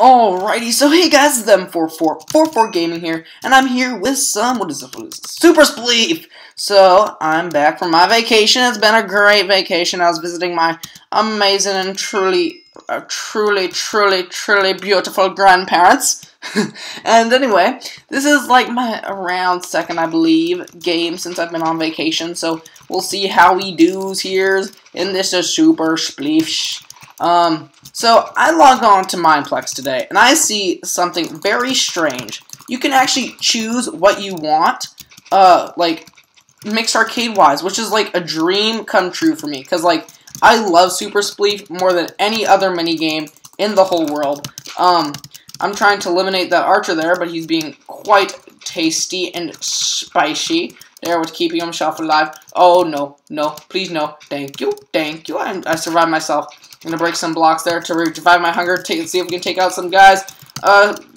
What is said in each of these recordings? Alrighty, so hey guys, it's M4444 Gaming here, and I'm here with some, Super Spleef! So, I'm back from my vacation. It's been a great vacation. I was visiting my amazing and truly beautiful grandparents. And anyway, this is like my around second, I believe, game since I've been on vacation, so we'll see how we do's here in this Super Spleef. So I log on to Mineplex today, and I see something very strange. You can actually choose what you want, like, mixed arcade-wise, which is, like, a dream come true for me, because, like, I love Super Spleef more than any other minigame in the whole world. I'm trying to eliminate that archer there, but he's being quite tasty and spicy. There, with keeping himself alive. Oh, no, no, please, no. Thank you, thank you. I survived myself. I'm gonna break some blocks there to revive my hunger. See if we can take out some guys.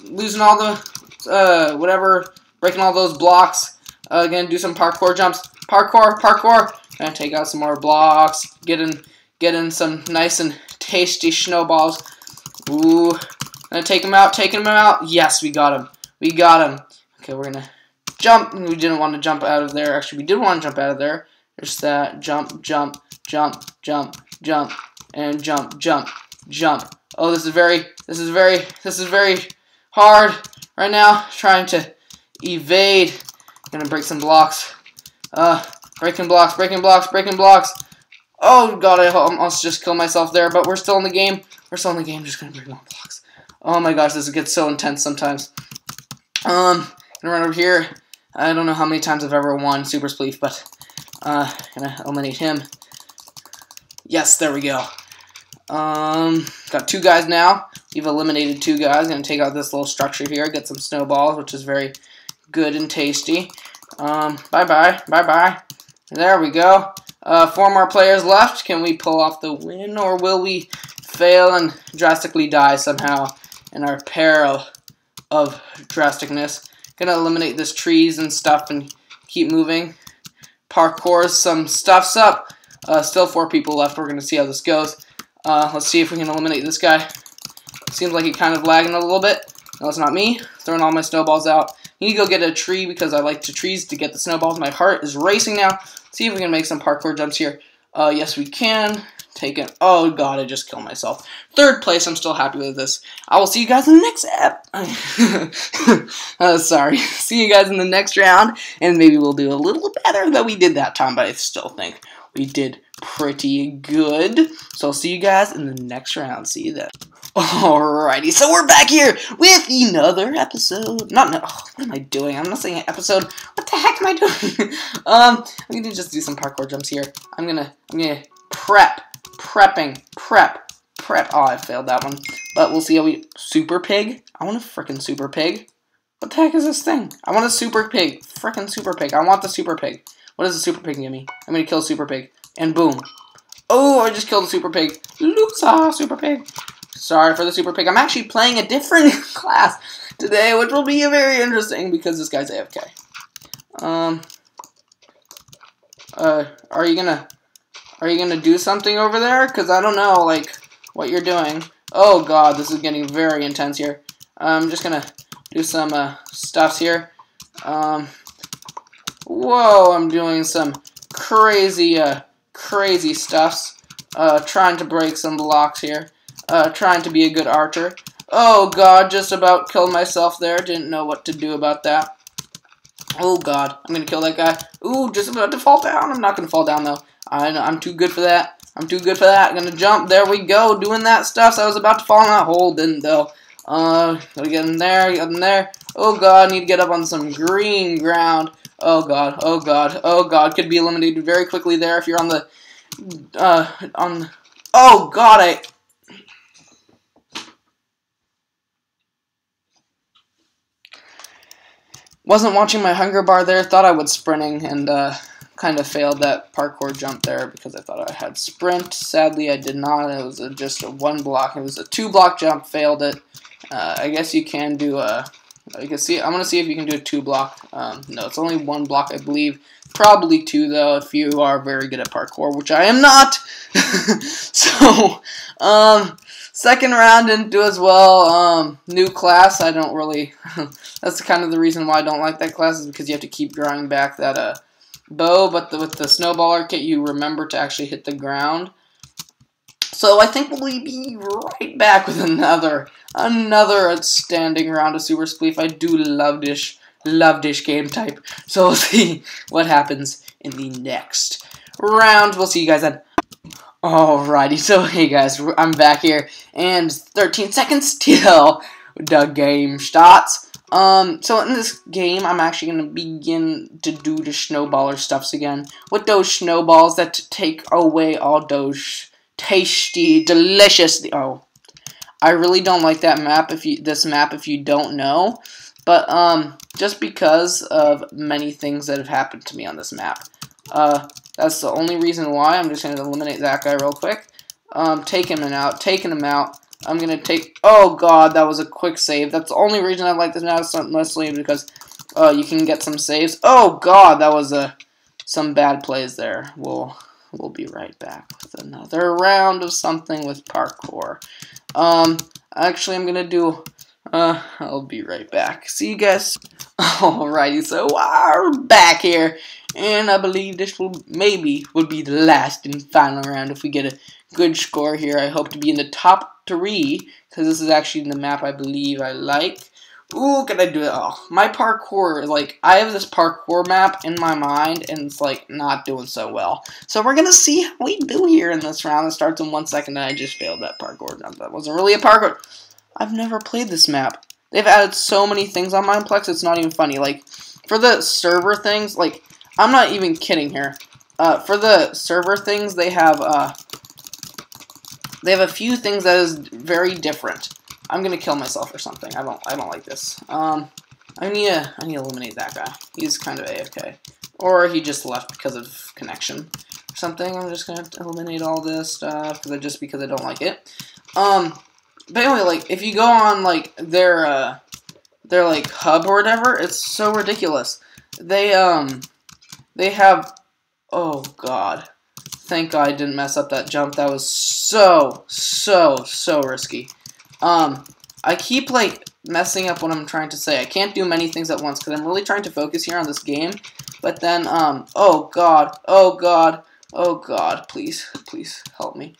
Losing all the breaking all those blocks. Gonna do some parkour jumps. Parkour. Gonna take out some more blocks. Get in some nice and tasty snowballs. Ooh, gonna take him out. Yes, we got him. Okay, we're gonna jump. We didn't want to jump out of there. Actually, we did want to jump out of there. There's that jump. And jump. Oh, this is very hard right now. Trying to evade. I'm gonna break some blocks. Breaking blocks. Oh god, I almost just killed myself there, but we're still in the game. Just gonna break more blocks. Oh my gosh, this gets so intense sometimes. Gonna run over here. I don't know how many times I've ever won Super Spleef, but gonna eliminate him. Yes, there we go. Got two guys now. We've eliminated two guys. Gonna take out this little structure here. Get some snowballs, which is very good and tasty. Bye-bye. There we go. Four more players left. Can we pull off the win, or will we fail and drastically die somehow in our peril of drasticness? Gonna eliminate these trees and stuff and keep moving. Parkour some stuffs up. Still four people left. We're going to see how this goes. Let's see if we can eliminate this guy. Seems like he's kind of lagging a little bit. No, it's not me. Throwing all my snowballs out. I need to go get a tree because I like trees to get the snowballs. My heart is racing now. Let's see if we can make some parkour jumps here. Yes, we can. Take it. Oh, God, I just killed myself. Third place. I'm still happy with this. I will see you guys in the next see you guys in the next round, and maybe we'll do a little better than we did that time, but I still think we did pretty good. So I'll see you guys in the next round. See you then. Alrighty, so we're back here with another episode. What am I doing? I'm not saying an episode. What the heck am I doing? I'm gonna just do some parkour jumps here. I'm gonna prep. Oh, I failed that one. But we'll see how we super pig. I want a freaking super pig. What the heck is this thing? I want a super pig. Freaking super pig. I want the super pig. What does the super pig give me? I'm gonna kill super pig. And boom. Oh, I just killed the super pig. Loopsa, super pig. Sorry for the super pig. I'm actually playing a different class today, which will be very interesting because this guy's AFK. Are you gonna do something over there? Cause I don't know, like, what you're doing. Oh god, this is getting very intense here. I'm just gonna do some stuffs here. Whoa, I'm doing some crazy stuffs. Trying to break some blocks here. Trying to be a good archer. Oh god, just about killed myself there. Didn't know what to do about that. Oh god, I'm gonna kill that guy. Ooh, just about to fall down. I'm not gonna fall down though. I know, I'm too good for that. I'm gonna jump. There we go, doing that stuff. So I was about to fall in that hole, didn't though. Gotta get in there, Oh god, I need to get up on some green ground. Oh god, could be eliminated very quickly there if you're on the, oh god, I wasn't watching my hunger bar there, thought I was sprinting, and, kind of failed that parkour jump there because I thought I had sprint. Sadly, I did not. It was just a one block, it was a two block jump, failed it. I guess you can do a... I'm gonna see if you can do a two block. No, it's only one block, I believe. Probably two though, if you are very good at parkour, which I am not. So, Second round didn't do as well. New class, I don't really... that's kind of the reason why I don't like that class, is because you have to keep drawing back that bow, but with the snowballer kit, you remember to actually hit the ground. So I think we'll be right back with another outstanding round of Super Spleef. I do love dish game type. So we'll see what happens in the next round. We'll see you guys then. Alrighty, so hey guys, I'm back here, and 13 seconds till the game starts. So in this game, I'm actually going to begin to do the snowballer stuffs again, with those snowballs that take away all those tasty, delicious, I really don't like that map, if you don't know, but, just because of many things that have happened to me on this map, that's the only reason why. I'm just going to eliminate that guy real quick, taking him out, I'm going to take, oh god, that was a quick save. That's the only reason I like this now, it's not mostly because, you can get some saves. Oh god, that was, some bad plays there. We'll be right back with another round of something with parkour. Actually, I'm gonna do, I'll be right back. See you guys. Alrighty, so we're back here, and I believe this would be the last and final round if we get a good score here. I hope to be in the top 3, because this is actually the map I believe I like. Ooh, can I do it? Oh, my parkour, like, I have this parkour map in my mind, and it's, like, not doing so well. So we're gonna see how we do here in this round. It starts in 1 second, and I just failed that parkour. No, that wasn't really a parkour. I've never played this map. They've added so many things on Mineplex, it's not even funny. Like, for the server things, like, I'm not even kidding here. For the server things, they have a few things that is very different. I'm gonna kill myself or something. I don't like this. I need to eliminate that guy. He's kind of AFK, or he just left because of connection or something. I'm just gonna eliminate all this stuff because I don't like it. But anyway, like if you go on like their like hub or whatever, it's so ridiculous. They have, oh god, thank god I didn't mess up that jump. That was so risky. I keep, like, messing up what I'm trying to say. I can't do many things at once, because I'm really trying to focus here on this game, but then, oh god, please help me.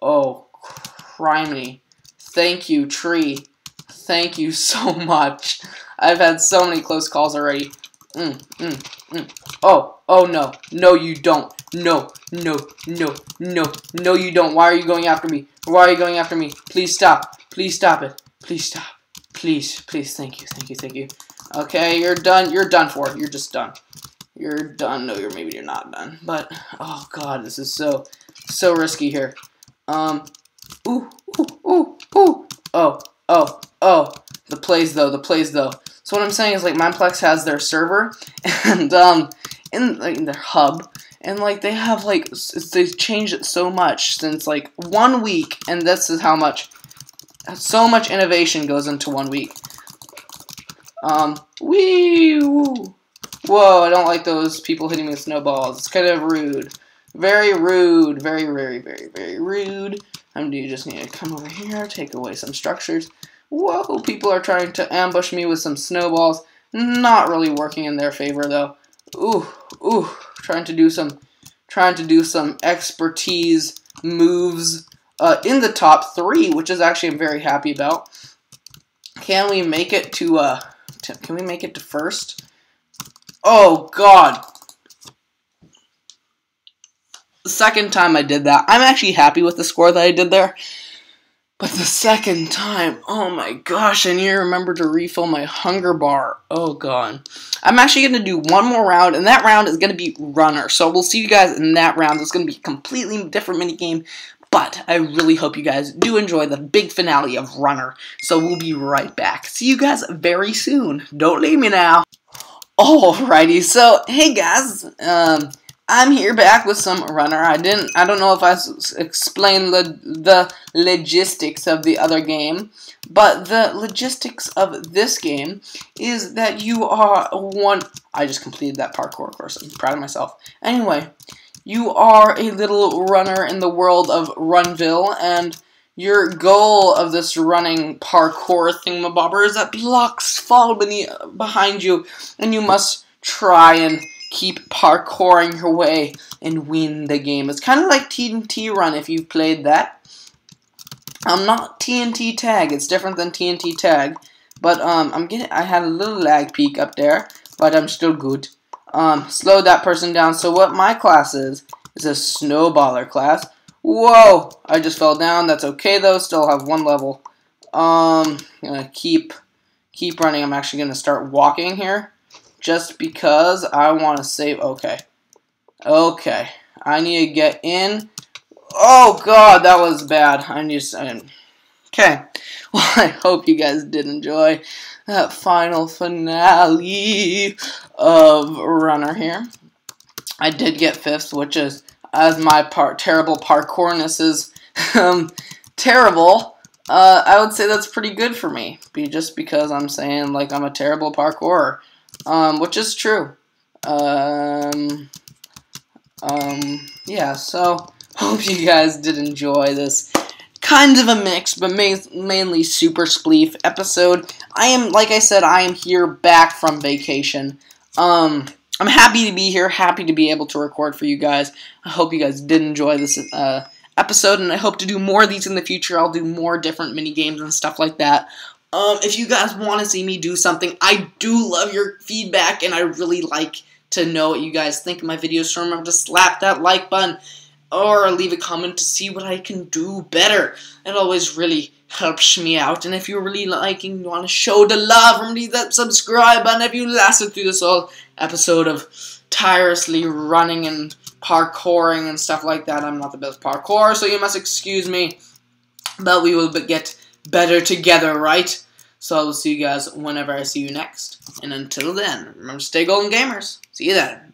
Oh, criminy. Thank you, tree. Thank you so much. I've had so many close calls already. Oh, no. No, you don't. No, you don't. Why are you going after me? Why are you going after me? Please stop. Please stop it. Please stop. Please. Thank you. Okay, you're done. You're done for. You're just done. You're done. No, maybe you're not done. But, oh god, this is so risky here. Oh. The plays, though. So what I'm saying is, like, Mineplex has their server, and, in their hub, and, like, they have, like, they've changed it so much since, like, 1 week, and this is how much, so much innovation goes into 1 week. Woo! Whoa, I don't like those people hitting me with snowballs. It's kind of rude. Very rude. Very rude. You just need to come over here, take away some structures. Whoa, people are trying to ambush me with some snowballs. Not really working in their favor, though. Ooh, trying to do some expertise moves in the top 3, which is actually I'm very happy about. Can we make it to first? Oh god. The second time I did that. I'm actually happy with the score that I did there. But the second time, oh my gosh, I need to remember to refill my hunger bar. Oh god. I'm actually going to do one more round, and that round is going to be runner. So we'll see you guys in that round. It's going to be a completely different minigame, but I really hope you guys do enjoy the big finale of runner. So we'll be right back. See you guys very soon. Don't leave me now. Alrighty, so hey guys, I'm here back with some runner. I don't know if I explained the logistics of the other game, but the logistics of this game is that you are one. I just completed that parkour course. I'm proud of myself. Anyway, you are a little runner in the world of Runville, and Your goal of this running parkour thingamabobber is that blocks fall behind you, and you must try and keep parkouring your way and win the game. It's kind of like TNT Run if you've played that. Not TNT Tag. It's different than TNT Tag, but I had a little lag peak up there, but I'm still good. Slowed that person down. So what my class is a snowballer class. Whoa! I just fell down. That's okay though. Still have one level. I'm gonna keep running. I'm actually gonna start walking here, just because I want to save. Okay. Okay. I need to get in. Oh god, that was bad. Okay. Well, I hope you guys did enjoy that final finale of Runner here. I did get 5th, which is, as my terrible parkourness is terrible, I would say that's pretty good for me. Just because I'm saying, like, I'm a terrible parkourer, which is true. Yeah, so hope you guys did enjoy this kind of a mix, but mainly Super Spleef episode. Like I said, I am here back from vacation. I'm happy to be here, happy to be able to record for you guys. I hope you guys did enjoy this episode, and I hope to do more of these in the future. I'll do more different mini games and stuff like that. If you guys want to see me do something, I do love your feedback, and I really like to know what you guys think of my videos, so remember to slap that like button, or leave a comment to see what I can do better. It always really helps me out. And if you're really liking, you want to show the love, remember to hit that subscribe button. If you lasted through this whole episode of tirelessly running and parkouring and stuff like that, I'm not the best parkourer, so you must excuse me. But we will get better together, right? So I will see you guys whenever I see you next. And until then, remember to stay golden gamers. See you then.